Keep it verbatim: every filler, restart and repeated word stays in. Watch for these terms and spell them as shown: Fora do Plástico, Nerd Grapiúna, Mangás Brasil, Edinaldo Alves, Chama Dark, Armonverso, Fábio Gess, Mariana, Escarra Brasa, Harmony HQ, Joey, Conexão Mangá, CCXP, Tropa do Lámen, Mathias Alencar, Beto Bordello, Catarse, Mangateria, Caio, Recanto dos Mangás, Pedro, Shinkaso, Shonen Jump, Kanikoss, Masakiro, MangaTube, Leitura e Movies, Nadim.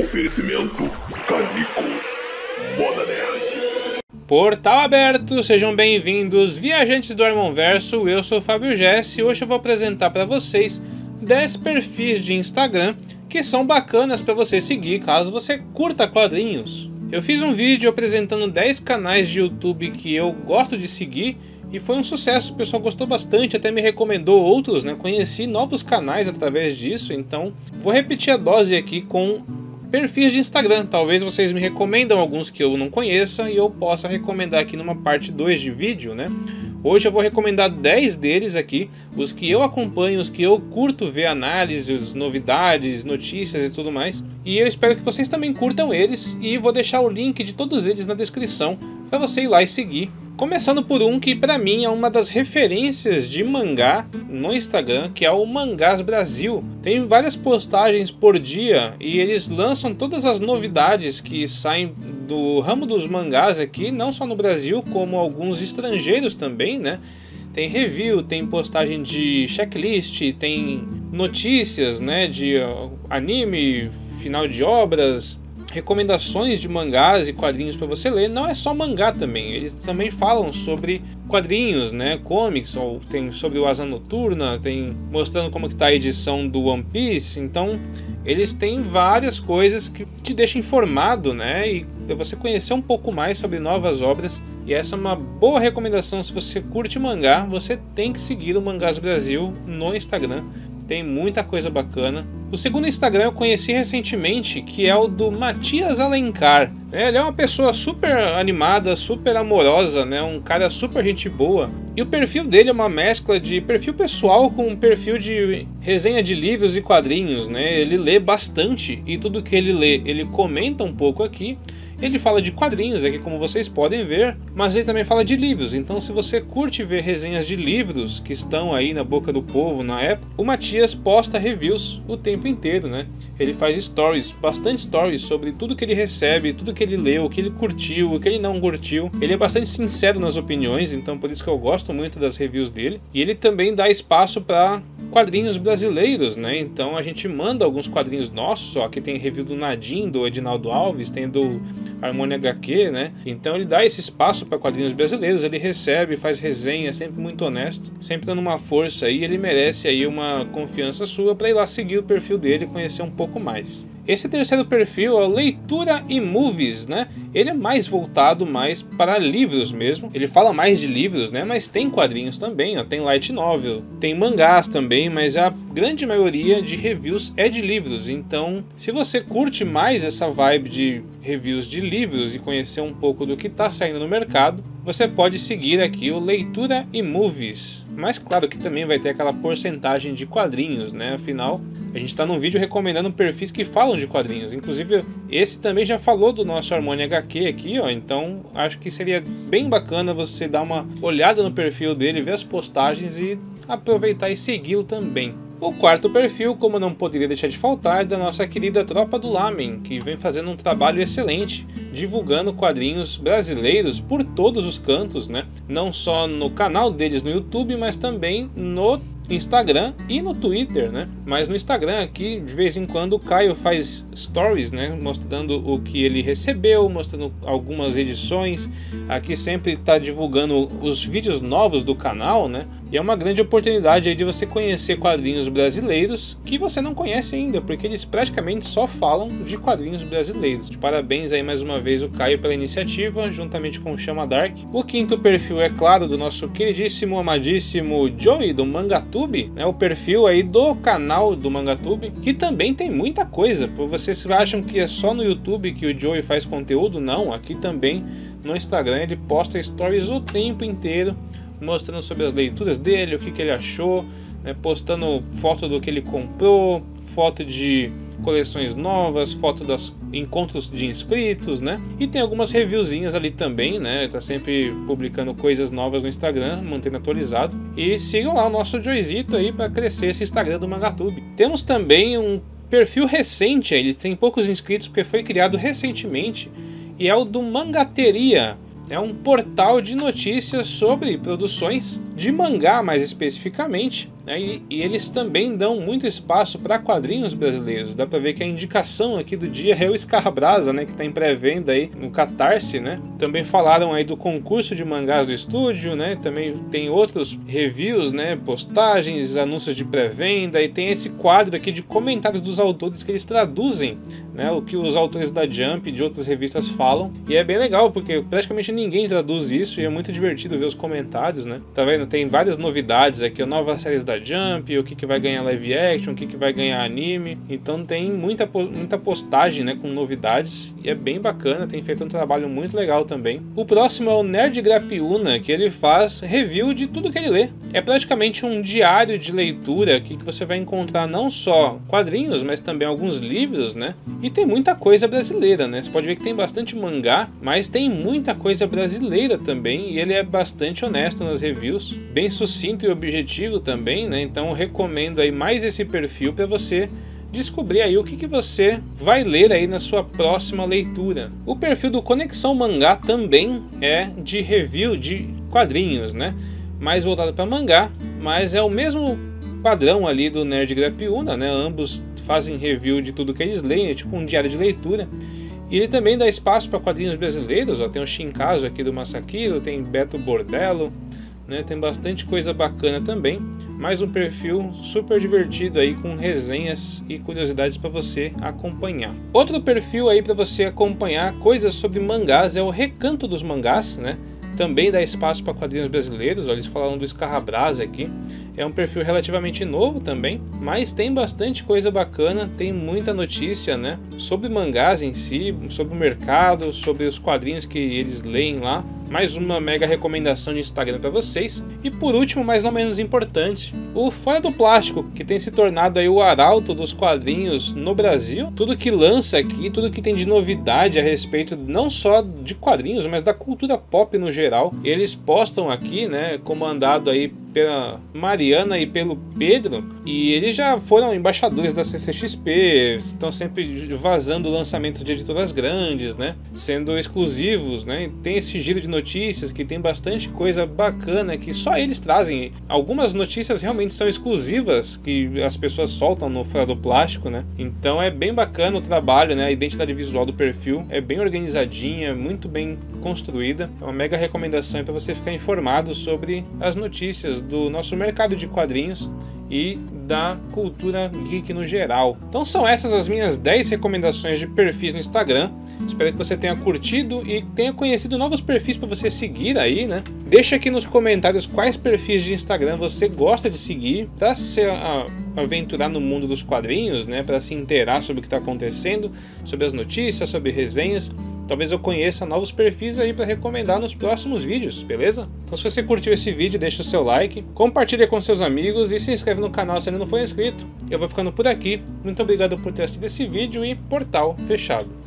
Oferecimento Canicos, Moda Nerd. Portal aberto, sejam bem-vindos, viajantes do Armonverso. Eu sou o Fábio Gess e hoje eu vou apresentar para vocês dez perfis de Instagram que são bacanas para você seguir caso você curta quadrinhos. Eu fiz um vídeo apresentando dez canais de YouTube que eu gosto de seguir e foi um sucesso, o pessoal gostou bastante, até me recomendou outros, né? Conheci novos canais através disso, então vou repetir a dose aqui com perfis de Instagram. Talvez vocês me recomendam alguns que eu não conheça e eu possa recomendar aqui numa parte dois de vídeo, né? Hoje eu vou recomendar dez deles aqui, os que eu acompanho, os que eu curto ver análises, novidades, notícias e tudo mais. E eu espero que vocês também curtam eles e vou deixar o link de todos eles na descrição para você ir lá e seguir. Começando por um que para mim é uma das referências de mangá no Instagram, que é o Mangás Brasil. Tem várias postagens por dia e eles lançam todas as novidades que saem do ramo dos mangás aqui, não só no Brasil, como alguns estrangeiros também, né? Tem review, tem postagem de checklist, tem notícias, né, de anime, final de obras, recomendações de mangás e quadrinhos para você ler. Não é só mangá também, eles também falam sobre quadrinhos, né, comics, ou tem sobre o Asa Noturna, tem mostrando como que tá a edição do One Piece. Então eles têm várias coisas que te deixam informado, né, e você conhecer um pouco mais sobre novas obras. E essa é uma boa recomendação. Se você curte mangá, você tem que seguir o Mangás Brasil no Instagram. Tem muita coisa bacana. O segundo Instagram eu conheci recentemente, que é o do Mathias Alencar. Ele é uma pessoa super animada, super amorosa, né? Um cara super gente boa. E o perfil dele é uma mescla de perfil pessoal com um perfil de resenha de livros e quadrinhos, né? Ele lê bastante e tudo que ele lê ele comenta um pouco aqui. Ele fala de quadrinhos aqui, como vocês podem ver, mas ele também fala de livros. Então, se você curte ver resenhas de livros que estão aí na boca do povo na época, o Mathias posta reviews o tempo inteiro, né? Ele faz stories, bastante stories, sobre tudo que ele recebe, tudo que ele leu, o que ele curtiu, o que ele não curtiu. Ele é bastante sincero nas opiniões, então por isso que eu gosto muito das reviews dele. E ele também dá espaço para quadrinhos brasileiros, né? Então a gente manda alguns quadrinhos nossos, ó, que tem review do Nadim, do Edinaldo Alves, tem do Harmony H Q, né? Então ele dá esse espaço para quadrinhos brasileiros, ele recebe, faz resenha, sempre muito honesto, sempre dando uma força aí, ele merece aí uma confiança sua para ir lá seguir o perfil dele e conhecer um pouco mais. Esse terceiro perfil é o Leitura e Movies, né? Ele é mais voltado mais para livros mesmo. Ele fala mais de livros, né? Mas tem quadrinhos também, ó. Tem light novel, tem mangás também, mas a grande maioria de reviews é de livros. Então, se você curte mais essa vibe de reviews de livros e conhecer um pouco do que está saindo no mercado, você pode seguir aqui o Leitura e Movies. Mas claro que também vai ter aquela porcentagem de quadrinhos, né? Afinal, a gente está num vídeo recomendando perfis que falam de quadrinhos. Inclusive, esse também já falou do nosso Harmony H Q aqui, ó. Então, acho que seria bem bacana você dar uma olhada no perfil dele, ver as postagens e aproveitar e segui-lo também. O quarto perfil, como não poderia deixar de faltar, é da nossa querida Tropa do Lámen, que vem fazendo um trabalho excelente, divulgando quadrinhos brasileiros por todos os cantos, né? Não só no canal deles no YouTube, mas também no Instagram e no Twitter, né? Mas no Instagram aqui, de vez em quando, o Caio faz stories, né? Mostrando o que ele recebeu, mostrando algumas edições. Aqui sempre está divulgando os vídeos novos do canal, né? E é uma grande oportunidade aí de você conhecer quadrinhos brasileiros que você não conhece ainda, porque eles praticamente só falam de quadrinhos brasileiros. De parabéns aí mais uma vez o Caio pela iniciativa, juntamente com o Chama Dark. O quinto perfil é, claro, do nosso queridíssimo, amadíssimo Joey, do MangaTube. É o perfil aí do canal do MangaTube, que também tem muita coisa. Vocês acham que é só no YouTube que o Joey faz conteúdo? Não, aqui também no Instagram ele posta stories o tempo inteiro, mostrando sobre as leituras dele, o que, que ele achou, né? Postando foto do que ele comprou, foto de coleções novas, foto dos encontros de inscritos, né? E tem algumas reviewzinhas ali também, né? Ele tá sempre publicando coisas novas no Instagram, mantendo atualizado. E sigam lá o nosso Joyzito aí para crescer esse Instagram do MangaTube. Temos também um perfil recente, ele tem poucos inscritos porque foi criado recentemente, e é o do Mangateria. É um portal de notícias sobre produções de mangá, mais especificamente. né? e, e eles também dão muito espaço para quadrinhos brasileiros. Dá para ver que a indicação aqui do dia é o Escarra Brasa, né, que está em pré-venda aí no Catarse, né? Também falaram aí do concurso de mangás do estúdio, né? Também tem outros reviews, né, postagens, anúncios de pré-venda, e tem esse quadro aqui de comentários dos autores que eles traduzem, né, o que os autores da Jump e de outras revistas falam. E é bem legal, porque praticamente ninguém traduz isso, e é muito divertido ver os comentários, né? Tá vendo? Tem várias novidades aqui, novas séries da Jump, o que, que vai ganhar live action, o que, que vai ganhar anime. Então tem muita, muita postagem, né, com novidades, e é bem bacana, tem feito um trabalho muito legal também. O próximo é o Nerd Grapiúna, que ele faz review de tudo que ele lê. É praticamente um diário de leitura aqui, que você vai encontrar não só quadrinhos, mas também alguns livros, né? E tem muita coisa brasileira, né? Você pode ver que tem bastante mangá, mas tem muita coisa brasileira também, e ele é bastante honesto nas reviews, bem sucinto e objetivo também, né? Então eu recomendo aí mais esse perfil para você descobrir aí o que, que você vai ler aí na sua próxima leitura. O perfil do Conexão Mangá também é de review de quadrinhos, né? Mais voltado para mangá, mas é o mesmo padrão ali do Nerd Grapiúna, né? Ambos fazem review de tudo que eles leem, é tipo um diário de leitura. E ele também dá espaço para quadrinhos brasileiros, ó, tem o Shinkaso aqui do Masakiro, tem Beto Bordello, né, tem bastante coisa bacana também. Mais um perfil super divertido aí, com resenhas e curiosidades para você acompanhar. Outro perfil aí para você acompanhar coisas sobre mangás é o Recanto dos Mangás, né? Também dá espaço para quadrinhos brasileiros, ó, eles falaram do Escarra Brasa aqui. É um perfil relativamente novo também, mas tem bastante coisa bacana, tem muita notícia, né, sobre mangás em si, sobre o mercado, sobre os quadrinhos que eles leem lá. Mais uma mega recomendação de Instagram para vocês. E por último, mas não menos importante, o Fora do Plástico, que tem se tornado aí o arauto dos quadrinhos no Brasil. Tudo que lança aqui, tudo que tem de novidade a respeito não só de quadrinhos, mas da cultura pop no geral, eles postam aqui, né, comandado aí pela Mariana e pelo Pedro, e eles já foram embaixadores da C C X P, estão sempre vazando lançamentos de editoras grandes, né, sendo exclusivos, né, e tem esse giro de notícias que tem bastante coisa bacana que só eles trazem. Algumas notícias realmente são exclusivas que as pessoas soltam no Fora do Plástico, né, então é bem bacana o trabalho, né, a identidade visual do perfil é bem organizadinha, muito bem construída, é uma mega recomendação para você ficar informado sobre as notícias do nosso mercado de quadrinhos e da cultura geek no geral. Então são essas as minhas dez recomendações de perfis no Instagram. Espero que você tenha curtido e tenha conhecido novos perfis para você seguir aí, né? Deixa aqui nos comentários quais perfis de Instagram você gosta de seguir para se aventurar no mundo dos quadrinhos, né? Para se inteirar sobre o que está acontecendo, sobre as notícias, sobre resenhas. Talvez eu conheça novos perfis aí para recomendar nos próximos vídeos, beleza? Então se você curtiu esse vídeo, deixa o seu like, compartilha com seus amigos e se inscreve no canal se ainda não for inscrito. Eu vou ficando por aqui, muito obrigado por ter assistido esse vídeo e portal fechado.